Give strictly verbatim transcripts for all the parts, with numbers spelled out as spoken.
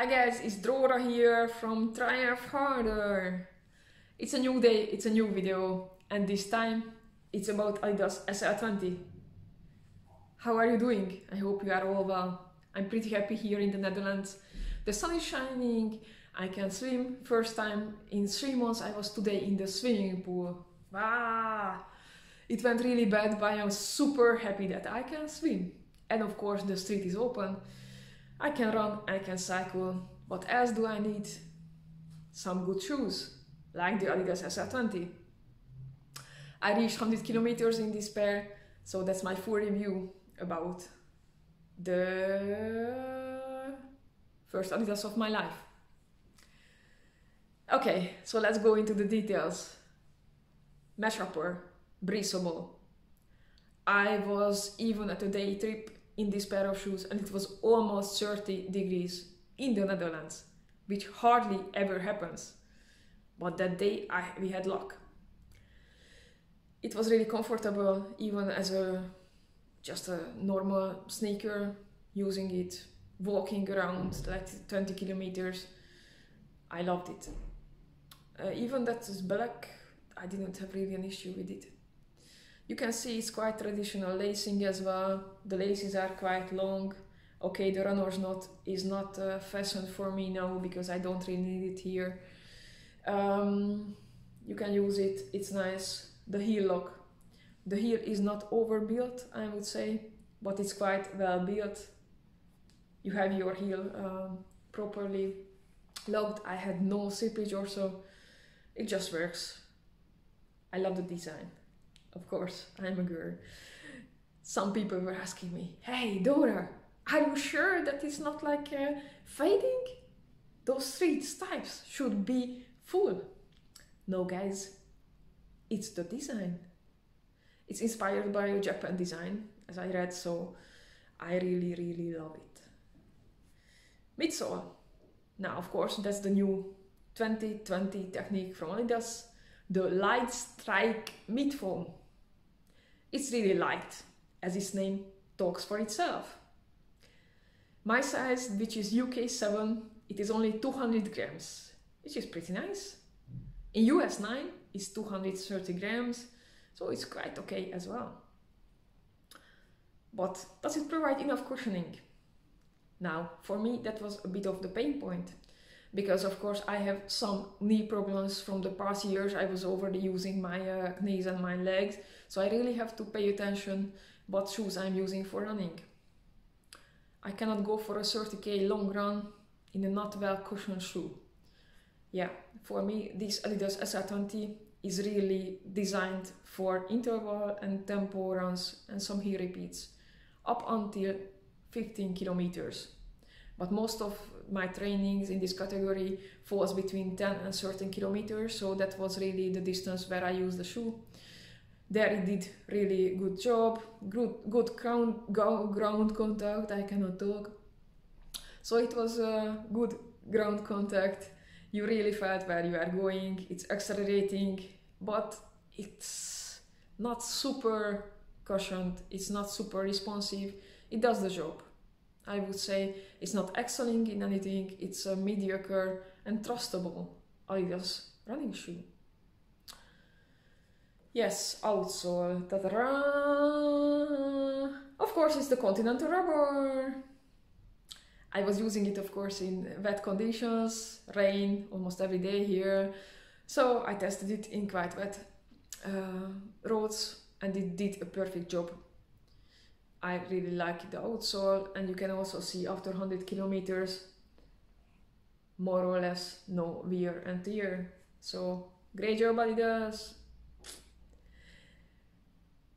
Hi guys, it's Dora here from TriHarder. It's a new day, it's a new video, and this time it's about Adidas S L twenty. How are you doing? I hope you are all well. I'm pretty happy here in the Netherlands. The sun is shining, I can swim. First time in three months I was today in the swimming pool. Wow! It went really bad, but I'm super happy that I can swim. And of course the street is open. I can run, I can cycle. What else do I need? Some good shoes, like the Adidas S L twenty. I reached one hundred kilometers in this pair, so that's my full review about the first Adidas of my life. Okay, so let's go into the details. Mesh upper, breathable. I was even at a day trip in this pair of shoes and it was almost thirty degrees in the Netherlands, which hardly ever happens, but that day I, we had luck. It was really comfortable even as a just a normal sneaker, using it, walking around like twenty kilometers. I loved it. Uh, even that is black, I didn't have really an issue with it. You can see it's quite traditional lacing as well. The laces are quite long. Okay, the runner's knot is not uh, fashioned for me now because I don't really need it here. Um, you can use it, it's nice. The heel lock. The heel is not overbuilt, I would say, but it's quite well built. You have your heel um, properly locked. I had no slippage or so. It just works. I love the design. Of course, I'm a girl. Some people were asking me, hey Dora, are you sure that it's not like uh, fading? Those three stripes should be full. No guys, it's the design. It's inspired by a Japan design, as I read, so I really, really love it. Mitsuo. Now, of course, that's the new twenty twenty technique from Adidas, the light strike mid foam. It's really light, as its name talks for itself. My size, which is U K seven, it is only two hundred grams, which is pretty nice. In U S nine, it's two hundred thirty grams, so it's quite okay as well. But does it provide enough cushioning? Now, for me, that was a bit of the pain point, because of course I have some knee problems from the past years. I was already using my uh, knees and my legs, so I really have to pay attention what shoes I'm using for running. I cannot go for a thirty K long run in a not well cushioned shoe. Yeah, for me this Adidas S L twenty is really designed for interval and tempo runs and some heel repeats up until fifteen kilometers. But most of my trainings in this category falls between ten and thirteen kilometers, so that was really the distance where I used the shoe. There it did really good job, good, good ground, ground contact, I cannot talk. So it was a good ground contact, you really felt where you are going, it's accelerating, but it's not super cushioned, it's not super responsive, it does the job. I would say it's not excelling in anything, it's a mediocre and trustable Adidas running shoe. Yes, outsole, ta-da-da! Of course it's the Continental Rubber! I was using it of course in wet conditions, rain almost every day here, so I tested it in quite wet uh, roads and it did a perfect job. I really like the outsole, and you can also see after one hundred kilometers, more or less no wear and tear. So great job Adidas.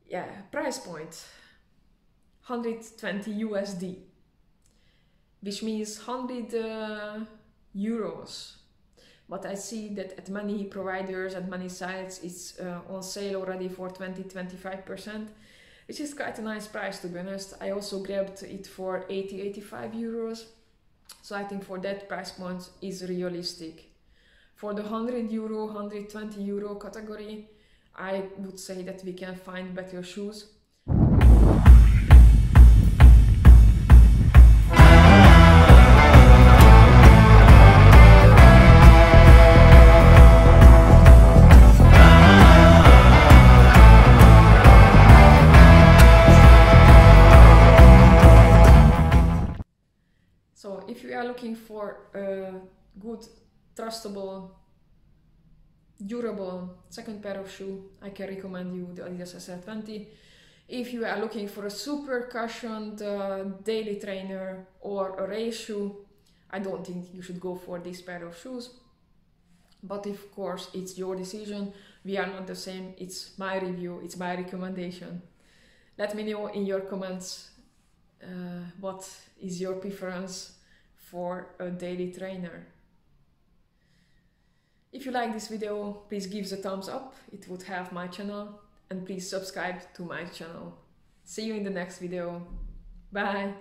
Yeah, price point one hundred twenty U S D, which means one hundred uh, euros. But I see that at many providers, at many sites, it's uh, on sale already for twenty to twenty-five percent. Which is quite a nice price, to be honest. I also grabbed it for eighty to eighty-five euros. So I think for that price point is realistic. For the one hundred euro, one hundred twenty euro category, I would say that we can find better shoes. looking for a good, trustable, durable second pair of shoe, I can recommend you the Adidas S L twenty. If you are looking for a super cushioned uh, daily trainer or a race shoe, I don't think you should go for this pair of shoes. But of course, it's your decision. We are not the same. It's my review. It's my recommendation. Let me know in your comments uh, what is your preference for a daily trainer. If you like this video, please give the thumbs up. It would help my channel. And please subscribe to my channel. See you in the next video. Bye!